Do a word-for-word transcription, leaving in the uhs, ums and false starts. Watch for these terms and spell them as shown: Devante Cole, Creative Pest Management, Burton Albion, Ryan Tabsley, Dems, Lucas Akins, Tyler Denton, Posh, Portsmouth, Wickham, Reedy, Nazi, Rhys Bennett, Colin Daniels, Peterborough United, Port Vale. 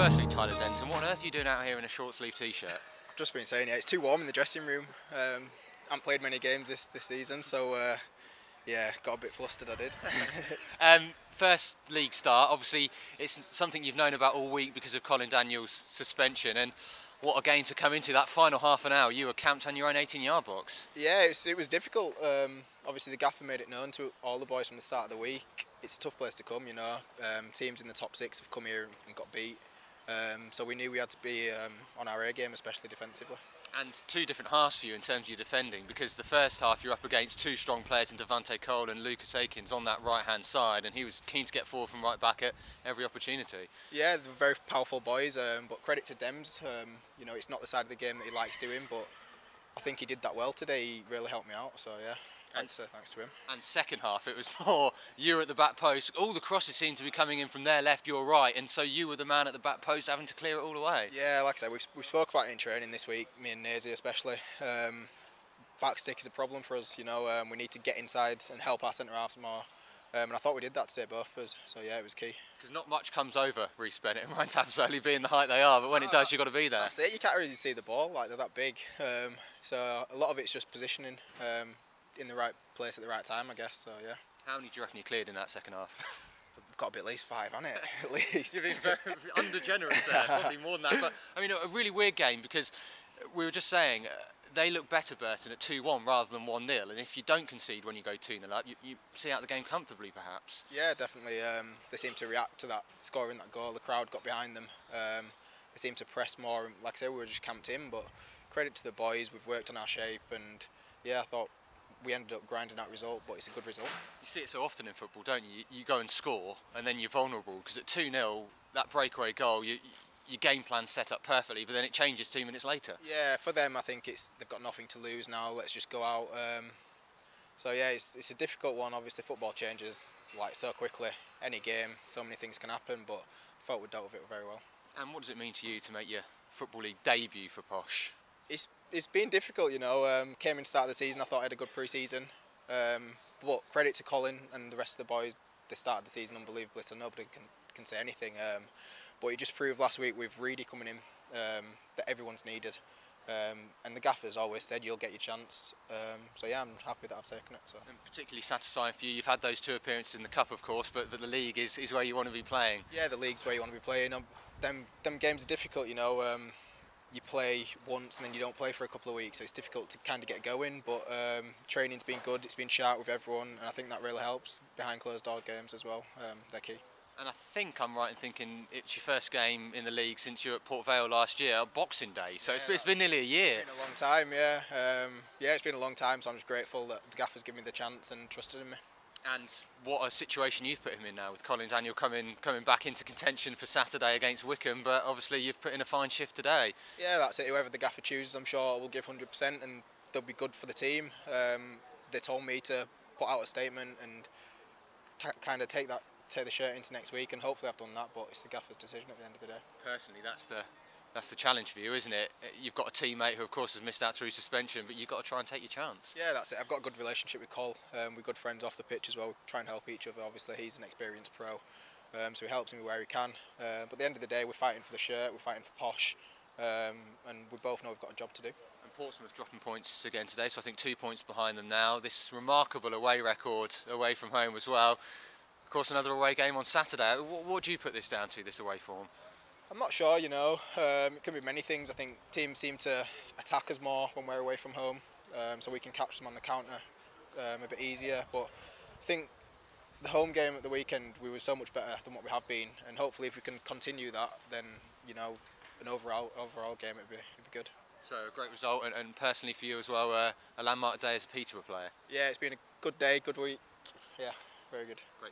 Firstly, Tyler Denton, what on earth are you doing out here in a short sleeve t-shirt? I've just been saying, yeah, it's too warm in the dressing room. Um, I haven't played many games this, this season, so uh, yeah, got a bit flustered, I did. um, first league start, obviously it's something you've known about all week because of Colin Daniels' suspension, and what a game to come into. That final half an hour, you were camped on your own eighteen yard box. Yeah, it was, it was difficult. Um, obviously the gaffer made it known to all the boys from the start of the week. It's a tough place to come, you know. Um, teams in the top six have come here and, and got beat. Um, so we knew we had to be um, on our A game, especially defensively. And two different halves for you in terms of your defending, because the first half you're up against two strong players in Devante Cole and Lucas Akins on that right-hand side, and he was keen to get forward from right back at every opportunity. Yeah, they were very powerful boys, um, but credit to Dems. Um, you know, it's not the side of the game that he likes doing, but I think he did that well today. He really helped me out, so yeah. Thanks, uh, thanks to him. And second half, it was more you were at the back post. All the crosses seemed to be coming in from their left, your right, and so you were the man at the back post having to clear it all away. Yeah, like I said, we've, we spoke about it in training this week, me and Nazi especially. Um, back stick is a problem for us, you know. Um, we need to get inside and help our centre-halves more. Um, and I thought we did that today, both of us. So yeah, it was key. Because not much comes over Rhys Bennett and Ryan Tabsley being the height they are, but when no, it does, you've got to be there. That's it, you can't really see the ball, like they're that big. Um, so a lot of it's just positioning. Um, in the right place at the right time, I guess, so yeah. How many do you reckon you cleared in that second half? Got to be at least five, hasn't it? At least. You've been very under-generous there, probably more than that. But, I mean, a really weird game, because we were just saying, uh, they look better, Burton, at two one rather than one nil, and if you don't concede when you go two nil up, you, you see out the game comfortably, perhaps. Yeah, definitely. Um, they seem to react to that, scoring that goal. The crowd got behind them. Um, they seem to press more. And like I said, we were just camped in, but credit to the boys. We've worked on our shape, and, yeah, I thought we ended up grinding that result, but it's a good result. You see it so often in football, don't you? You go and score, and then you're vulnerable, because at two nil, that breakaway goal, you, your game plan's set up perfectly, but then it changes two minutes later. Yeah, for them, I think it's they've got nothing to lose now. Let's just go out. Um, so, yeah, it's, it's a difficult one. Obviously, football changes like so quickly. Any game, so many things can happen, but I felt we dealt with it very well. And what does it mean to you to make your Football League debut for Posh? It's It's been difficult, you know. Um, came in the start of the season, I thought I had a good pre-season. Um, but credit to Colin and the rest of the boys, they started the season unbelievably, so nobody can, can say anything. Um, but he just proved last week with Reedy coming in um, that everyone's needed. Um, and the gaffer's always said you'll get your chance. Um, so yeah, I'm happy that I've taken it. So. And particularly satisfying for you, you've had those two appearances in the Cup, of course, but, but the league is, is where you want to be playing. Yeah, the league's where you want to be playing. Um, them, them games are difficult, you know. Um, You play once and then you don't play for a couple of weeks, so it's difficult to kind of get going, but um, training's been good, it's been sharp with everyone, and I think that really helps behind closed door games as well. Um, they're key. And I think I'm right in thinking it's your first game in the league since you were at Port Vale last year, Boxing Day, so yeah, it's, it's been nearly a year. It's been a long time, yeah. Um, yeah, it's been a long time, so I'm just grateful that the gaffer's given me the chance and trusted in me. And what a situation you've put him in now with Colin Daniel coming coming back into contention for Saturday against Wickham, but obviously you've put in a fine shift today. Yeah, that's it. Whoever the gaffer chooses, I'm sure will give one hundred percent and they'll be good for the team. Um, they told me to put out a statement and kind of take that take the shirt into next week, and hopefully I've done that, but it's the gaffer's decision at the end of the day. Personally, that's the... That's the challenge for you, isn't it? You've got a teammate who, of course, has missed out through suspension, but you've got to try and take your chance. Yeah, that's it. I've got a good relationship with Cole. Um, we're good friends off the pitch as well. We try and help each other, obviously. He's an experienced pro, um, so he helps me where he can. Uh, but at the end of the day, we're fighting for the shirt, we're fighting for Posh, um, and we both know we've got a job to do. And Portsmouth dropping points again today, so I think two points behind them now. This remarkable away record away from home as well. Of course, another away game on Saturday. What, what do you put this down to, this away form? I'm not sure, you know, um, it could be many things. I think teams seem to attack us more when we're away from home, um, so we can catch them on the counter um, a bit easier. But I think the home game at the weekend, we were so much better than what we have been, and hopefully if we can continue that, then, you know, an overall overall game would be, it'd be good. So a great result, and, and personally for you as well, uh, a landmark day as a Peterborough player. Yeah, it's been a good day, good week, yeah, very good. Great.